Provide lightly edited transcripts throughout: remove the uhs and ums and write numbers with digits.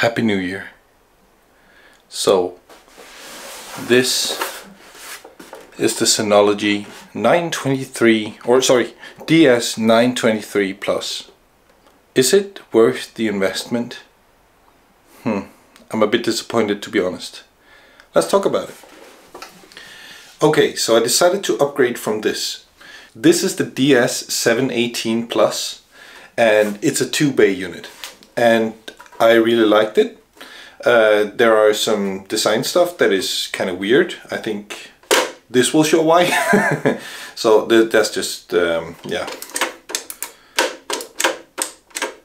Happy New Year. So this is the Synology DS923+. Is it worth the investment? I'm a bit disappointed, to be honest. Let's talk about it. Okay, so I decided to upgrade from this. This is the DS718+, and it's a 2-bay unit, and I really liked it. There are some design stuff that is kind of weird. I think this will show why. So that's just, yeah.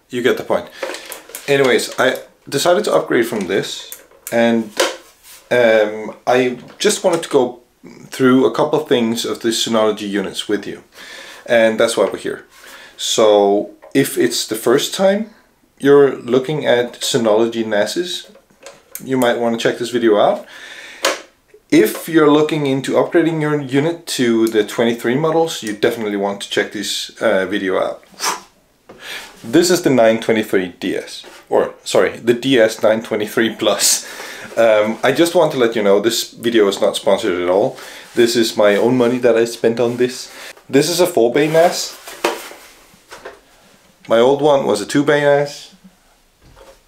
You get the point. Anyways, I decided to upgrade from this, and I just wanted to go through a couple of things of the Synology units with you. And that's why we're here. So if it's the first time you're looking at Synology NASs, you might want to check this video out. If you're looking into upgrading your unit to the 23 models, you definitely want to check this video out. This is the 923DS, or sorry, the DS923+. I just want to let you know this video is not sponsored at all. This is my own money that I spent on this. This is a 4-bay NAS. My old one was a 2-bay NAS.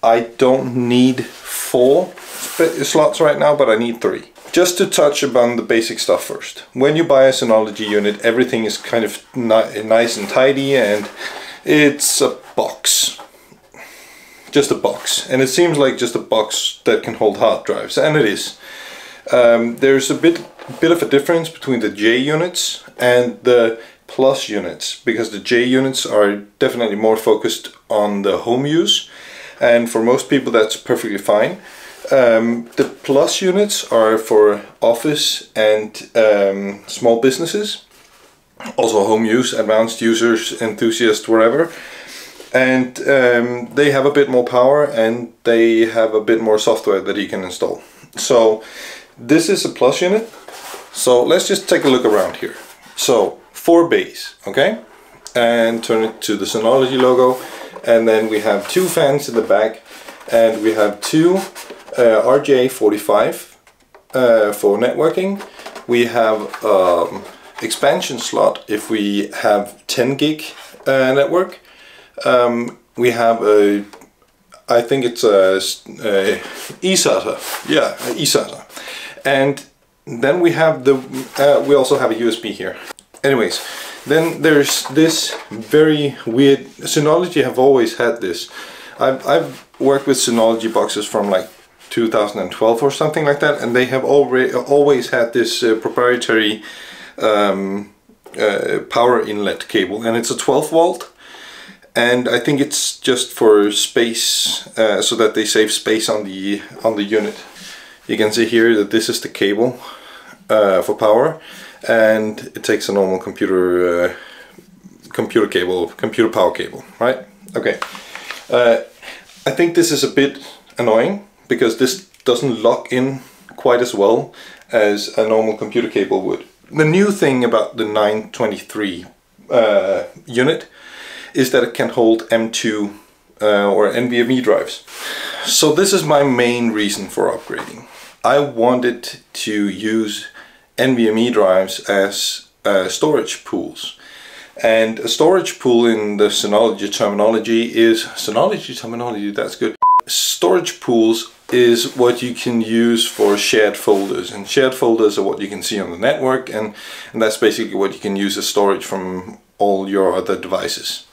I don't need 4 slots right now, but I need 3. Just to touch upon the basic stuff first. When you buy a Synology unit, everything is kind of nice and tidy, and it's a box. Just a box. And it seems like just a box that can hold hard drives, and it is. There's a bit of a difference between the J units and the Plus units, because the J units are definitely more focused on the home use, and for most people that's perfectly fine. The Plus units are for office and small businesses, also home use, advanced users, enthusiasts, wherever, and they have a bit more power and they have a bit more software that you can install. So this is a Plus unit, so let's just take a look around here. So 4 bays, okay, and turn it to the Synology logo, and then we have 2 fans in the back, and we have 2 RJ45 for networking. We have expansion slot if we have 10 gig network. We have a, I think it's a eSATA, yeah, eSATA, and then we have the we also have a USB here. Anyways, then there's this very weird, Synology have always had this. I've worked with Synology boxes from like 2012 or something like that, and they have always had this proprietary power inlet cable, and it's a 12 volt, and I think it's just for space, so that they save space on the unit. You can see here that this is the cable for power, and it takes a normal computer computer power cable, right? Okay. I think this is a bit annoying because this doesn't lock in quite as well as a normal computer cable would. The new thing about the 923 unit is that it can hold M2 or NVMe drives. So this is my main reason for upgrading. I wanted to use NVMe drives as storage pools, and a storage pool in the Synology terminology is that's good. Storage pools is what you can use for shared folders, and shared folders are what you can see on the network, and that's basically what you can use as storage from all your other devices.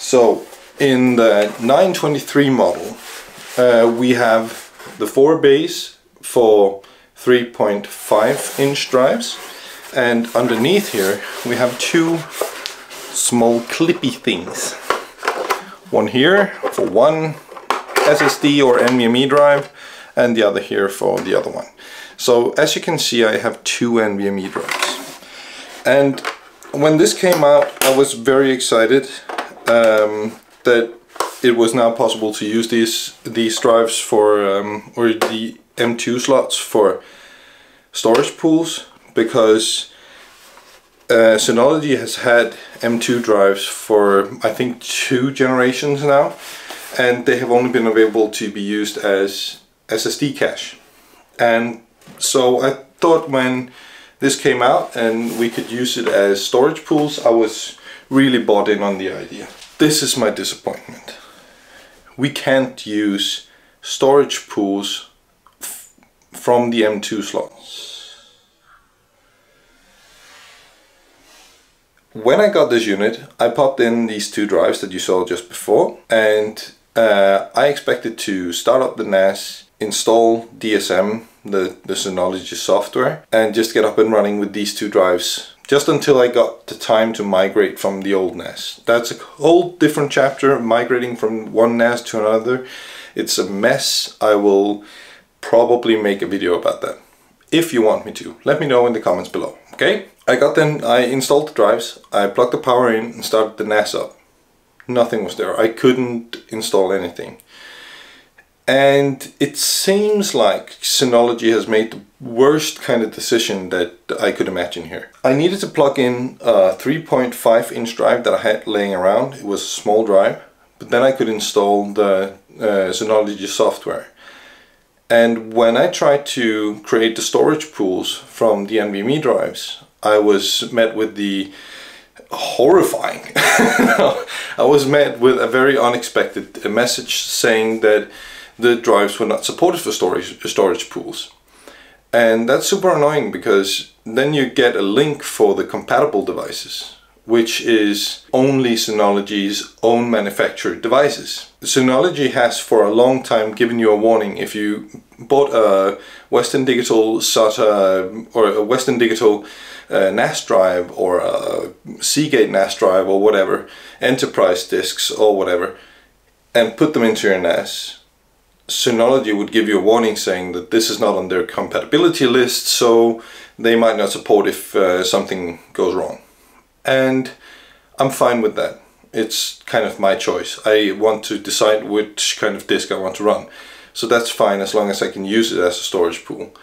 So in the 923 model, we have the 4 bays for 3.5-inch drives, and underneath here we have 2 small clippy things. One here for one SSD or NVMe drive, and the other here for the other one. So as you can see, I have 2 NVMe drives. And when this came out, I was very excited that it was now possible to use these drives for or the M2 slots for storage pools, because Synology has had M2 drives for I think 2 generations now, and they have only been available to be used as SSD cache. And so I thought when this came out and we could use it as storage pools, I was really bought in on the idea. This is my disappointment. We can't use storage pools from the M2 slots. When I got this unit, I popped in these two drives that you saw just before, and I expected to start up the NAS, install DSM, the Synology software, and just get up and running with these two drives just until I got the time to migrate from the old NAS. That's a whole different chapter, migrating from one NAS to another. It's a mess. I will probably make a video about that. If you want me to, let me know in the comments below, okay? I installed the drives, I plugged the power in and started the NAS up. Nothing was there. I couldn't install anything. And it seems like Synology has made the worst kind of decision that I could imagine here. I needed to plug in a 3.5 inch drive that I had laying around. It was a small drive, but then I could install the Synology software. And when I tried to create the storage pools from the NVMe drives, I was met with the horrifying I was met with a very unexpected message saying that the drives were not supported for storage pools. And that's super annoying, because then you get a link for the compatible devices, which is only Synology's own manufactured devices. Synology has for a long time given you a warning. If you bought a Western Digital SATA or a Western Digital NAS drive or a Seagate NAS drive or whatever, enterprise disks or whatever, and put them into your NAS, Synology would give you a warning saying that this is not on their compatibility list, so they might not support if something goes wrong. And I'm fine with that. It's kind of my choice. I want to decide which kind of disk I want to run. So that's fine as long as I can use it as a storage pool.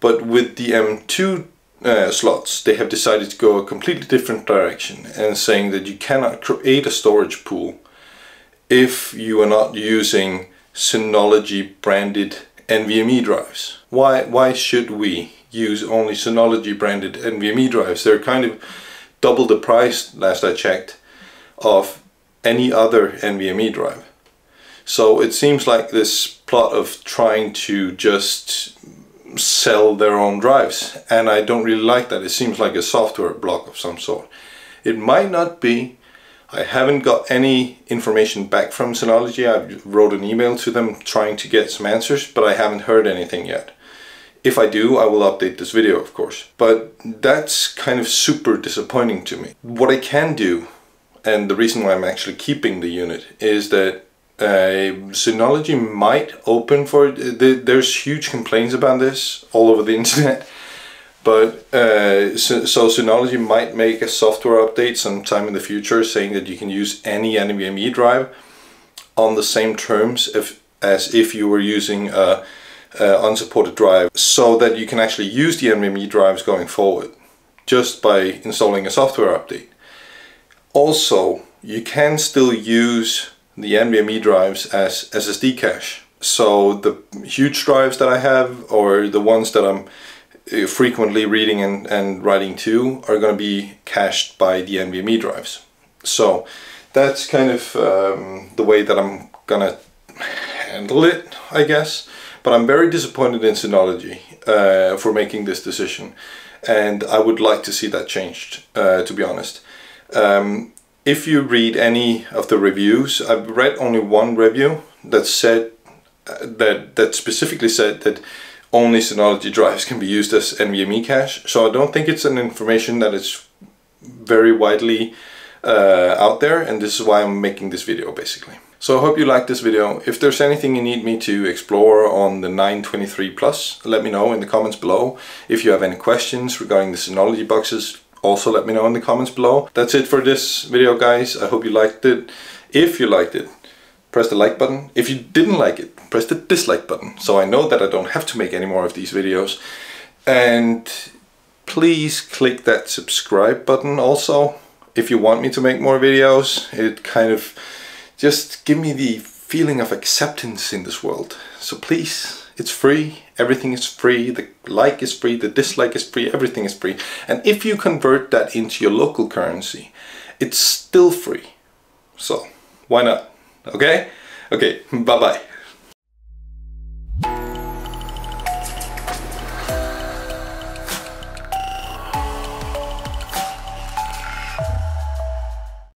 But with the M2 slots, they have decided to go a completely different direction and saying that you cannot create a storage pool if you are not using Synology branded NVMe drives. Why should we use only Synology branded NVMe drives? They're kind of double the price, last I checked, of any other NVMe drive. So it seems like this plot of trying to just sell their own drives, and I don't really like that. It seems like a software block of some sort. It might not be. I haven't got any information back from Synology. I wrote an email to them trying to get some answers, but I haven't heard anything yet. If I do, I will update this video, of course. But that's kind of super disappointing to me. What I can do, and the reason why I'm actually keeping the unit, is that Synology might open for it. There's huge complaints about this all over the internet. But so Synology might make a software update sometime in the future saying that you can use any NVMe drive on the same terms as if you were using a unsupported drive, so that you can actually use the NVMe drives going forward just by installing a software update. Also, you can still use the NVMe drives as SSD cache. So the huge drives that I have, or the ones that I'm frequently reading and writing to, are going to be cached by the NVMe drives. So that's kind of the way that I'm gonna handle it, I guess. But I'm very disappointed in Synology for making this decision, and I would like to see that changed, to be honest. If you read any of the reviews, I've read only one review that said that specifically said that only Synology drives can be used as NVMe cache, so I don't think it's an information that is very widely out there, and this is why I'm making this video, basically. So I hope you liked this video. If there's anything you need me to explore on the 923+, let me know in the comments below. If you have any questions regarding the Synology boxes, also let me know in the comments below. That's it for this video, guys. I hope you liked it. If you liked it, press the like button. If you didn't like it, press the dislike button, so I know that I don't have to make any more of these videos. And please click that subscribe button also if you want me to make more videos. It kind of just give me the feeling of acceptance in this world. So please, it's free, everything is free, the like is free, the dislike is free, everything is free. And if you convert that into your local currency, it's still free. So why not? Okay? Okay, bye-bye.